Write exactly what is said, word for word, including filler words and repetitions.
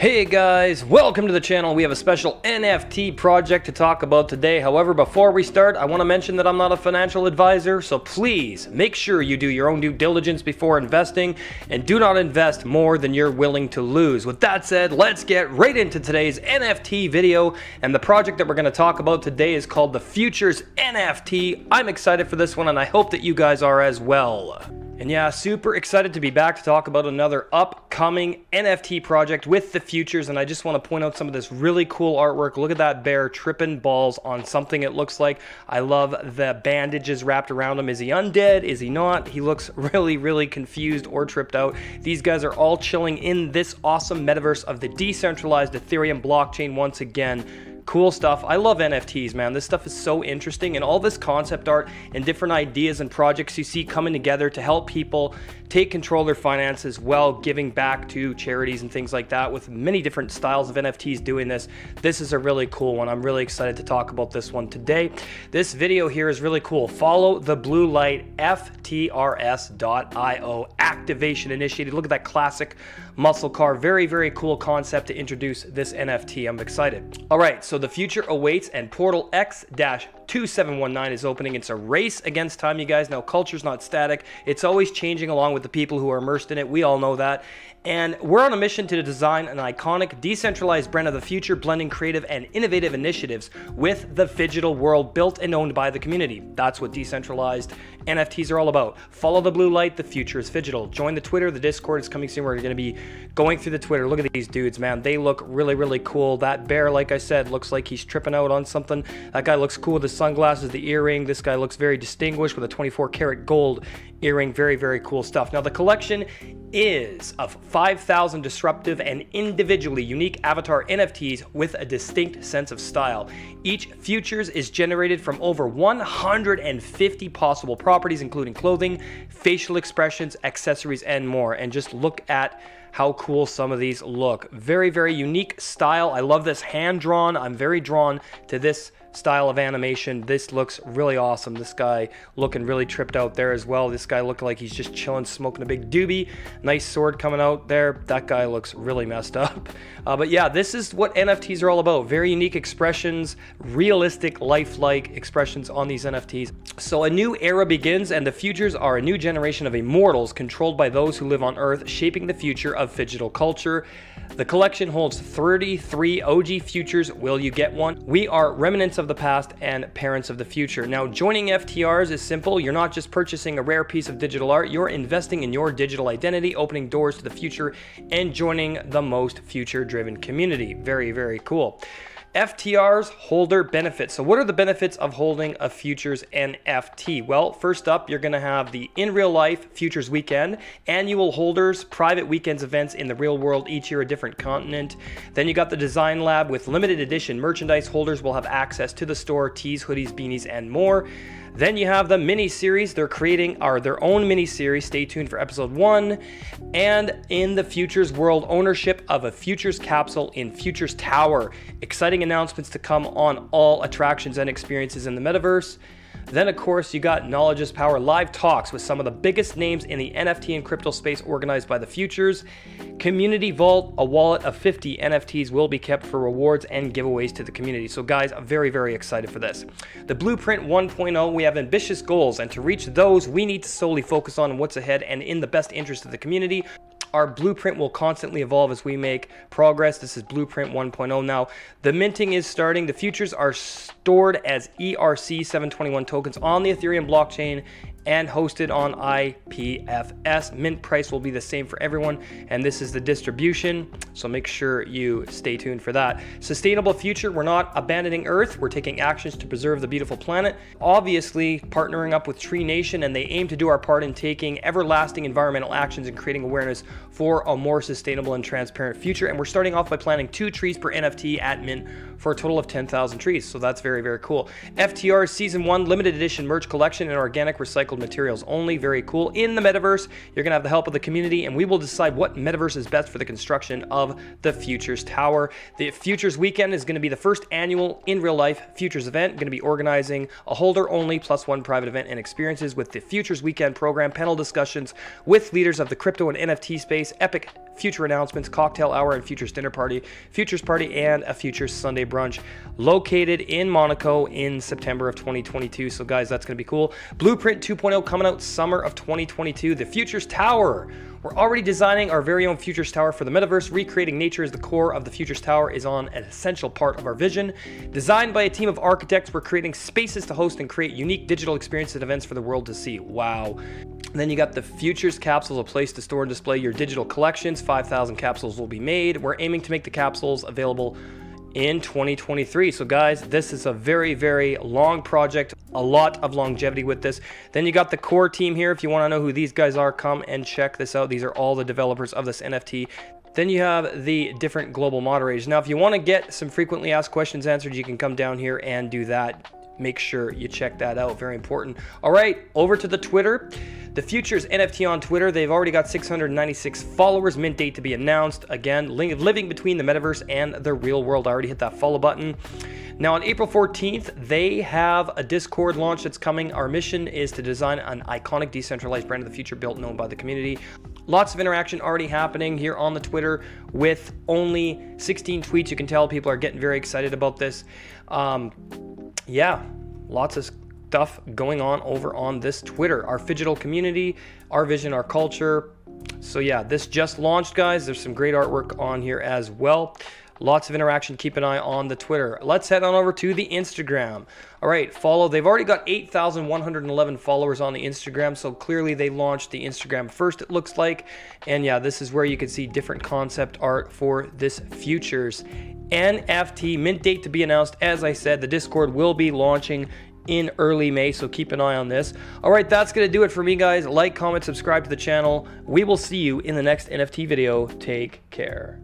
Hey guys, welcome to the channel. We have a special N F T project to talk about today. However, before we start, I want to mention that I'm not a financial advisor, so please make sure you do your own due diligence before investing and do not invest more than you're willing to lose. With that said, let's get right into today's N F T video, and the project that we're going to talk about today is called the Futures N F T. I'm excited for this one, and I hope that you guys are as well. And yeah, super excited to be back to talk about another upcoming N F T project with the Futures. And I just want to point out some of this really cool artwork. Look at that bear tripping balls on something, it looks like. I love the bandages wrapped around him. Is he undead? Is he not? He looks really, really confused or tripped out. These guys are all chilling in this awesome metaverse of the decentralized Ethereum blockchain once again. Cool stuff. I love N F Ts, man. This stuff is so interesting, and all this concept art and different ideas and projects you see coming together to help people take control of their finances while giving back to charities and things like that, with many different styles of N F Ts doing this. This is a really cool one. I'm really excited to talk about this one today. This video here is really cool. Follow the blue light, F T R S dot I O. Activation initiated. Look at that classic muscle car. Very, very cool concept to introduce this N F T. I'm excited. All right, so the future awaits, and Portal X twenty-seven nineteen is opening. It's a race against time, you guys. Now, culture's not static. It's always changing along with the people who are immersed in it. We all know that. And we're on a mission to design an iconic, decentralized brand of the future, blending creative and innovative initiatives with the digital world, built and owned by the community. That's what decentralized N F Ts are all about. Follow the blue light. The future is digital. Join the Twitter. The Discord is coming soon. We're going to be going through the Twitter. Look at these dudes, man. They look really, really cool. That bear, like I said, looks like he's tripping out on something. That guy looks cool with the sunglasses, the earring. This guy looks very distinguished with a twenty-four karat gold earring. Very, very cool stuff. Now, the collection is of five thousand disruptive and individually unique avatar N F Ts with a distinct sense of style. Each Futures is generated from over one hundred fifty possible properties, including clothing, facial expressions, accessories, and more. And just look at how cool some of these look. Very, very unique style. I love this hand-drawn. I'm very drawn to this style of animation. This looks really awesome. This guy looking really tripped out there as well. This guy looking like he's just chilling, smoking a big doobie. Nice sword coming out there. That guy looks really messed up. Uh, but yeah, this is what N F Ts are all about. Very unique expressions, realistic, lifelike expressions on these N F Ts. So a new era begins, and the Futures are a new generation of immortals controlled by those who live on Earth, shaping the future of digital culture. The collection holds thirty-three O G Futures. Will you get one? We are remnants of the past and parents of the future. Now, joining F T Rs is simple. You're not just purchasing a rare piece of digital art. You're investing in your digital identity, opening doors to the future, and joining the most future-driven community. Very, very cool. F T Rs holder benefits. So what are the benefits of holding a Futures N F T? Well, first up, you're going to have the in real life Futures weekend, annual holders, private weekends events in the real world, each year a different continent. Then you got the design lab with limited edition merchandise. Holders will have access to the store, tees, hoodies, beanies, and more. Then you have the mini series. They're creating our, their own mini series. Stay tuned for episode one. And in the Futures world, ownership of a Futures capsule in Futures Tower. Exciting announcements to come on all attractions and experiences in the metaverse. Then, of course, you got Knowledge is Power live talks with some of the biggest names in the N F T and crypto space organized by the Futures. Community Vault, a wallet of fifty N F Ts will be kept for rewards and giveaways to the community. So, guys, I'm very, very excited for this. The Blueprint one point oh, we have ambitious goals, and to reach those, we need to solely focus on what's ahead and in the best interest of the community. Our blueprint will constantly evolve as we make progress. This is Blueprint one point oh. Now, the minting is starting. The Futures are stored as E R C seven twenty-one tokens on the Ethereum blockchain and hosted on I P F S. Mint price will be the same for everyone, and this is the distribution, so make sure you stay tuned for that. Sustainable future. We're not abandoning Earth. We're taking actions to preserve the beautiful planet. Obviously, partnering up with Tree Nation, and they aim to do our part in taking everlasting environmental actions and creating awareness for a more sustainable and transparent future. And we're starting off by planting two trees per N F T at mint for a total of ten thousand trees, so that's very, very cool. F T R Season one Limited Edition Merch Collection and Organic Recycling materials only. Very cool. In the metaverse, you're gonna have the help of the community, and we will decide what metaverse is best for the construction of of the Futures Tower. The Futures Weekend is going to be the first annual in real life Futures event. Going to be organizing a holder only plus one private event and experiences with the Futures Weekend program, panel discussions with leaders of the crypto and N F T space, epic future announcements, cocktail hour and Futures dinner party, Futures party, and a Futures Sunday brunch located in Monaco in September of twenty twenty-two. So guys, that's going to be cool. Blueprint two point oh coming out summer of twenty twenty-two. The Futures Tower. We're already designing our very own Futures Tower for the metaverse. Recreating nature as the core of the Futures Tower is on an essential part of our vision. Designed by a team of architects, we're creating spaces to host and create unique digital experiences and events for the world to see. Wow. And then you got the Futures Capsule, a place to store and display your digital collections. five thousand capsules will be made. We're aiming to make the capsules available in twenty twenty-three. So guys, this is a very, very long project. A lot of longevity with this. Then you got the core team here. If you want to know who these guys are, come and check this out. These are all the developers of this N F T. Then you have the different global moderators. Now, if you want to get some frequently asked questions answered, you can come down here and do that. Make sure you check that out. Very important. All right, over to the Twitter. The Futures N F T on Twitter, they've already got six hundred ninety-six followers. Mint date to be announced. Again, living between the metaverse and the real world. I already hit that follow button. Now on April fourteenth, they have a Discord launch that's coming. Our mission is to design an iconic decentralized brand of the future built and owned by the community. Lots of interaction already happening here on the Twitter with only sixteen tweets. You can tell people are getting very excited about this. Um, yeah, lots of stuff going on over on this Twitter. Our digital community, our vision, our culture. So yeah, this just launched, guys. There's some great artwork on here as well. Lots of interaction. Keep an eye on the Twitter. Let's head on over to the Instagram. All right, follow. They've already got eight thousand one hundred eleven followers on the Instagram, so clearly they launched the Instagram first, it looks like. And yeah, this is where you can see different concept art for this Futures N F T. Mint date to be announced. As I said, the Discord will be launching in early May, so keep an eye on this. All right, that's gonna do it for me, guys. Like, comment, subscribe to the channel. We will see you in the next N F T video. Take care.